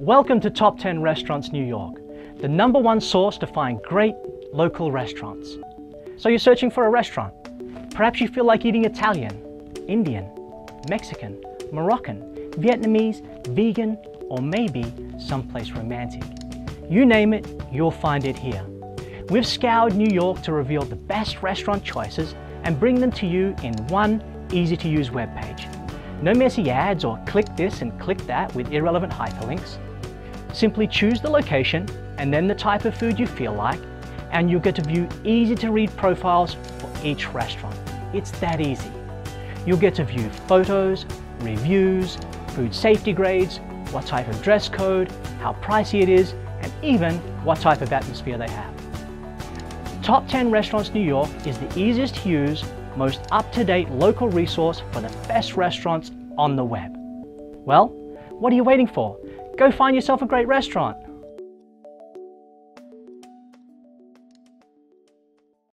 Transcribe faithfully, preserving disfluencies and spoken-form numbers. Welcome to Top ten Restaurants New York, the number one source to find great local restaurants. So you're searching for a restaurant. Perhaps you feel like eating Italian, Indian, Mexican, Moroccan, Vietnamese, vegan, or maybe someplace romantic. You name it, you'll find it here. We've scoured New York to reveal the best restaurant choices and bring them to you in one easy-to-use webpage. No messy ads or click this and click that with irrelevant hyperlinks. Simply choose the location and then the type of food you feel like, and you'll get to view easy-to-read profiles for each restaurant. It's that easy. You'll get to view photos, reviews, food safety grades, what type of dress code, how pricey it is, and even what type of atmosphere they have. Top ten Restaurants New York is the easiest to use, most up-to-date local resource for the best restaurants on the web. Well, what are you waiting for? Go find yourself a great restaurant!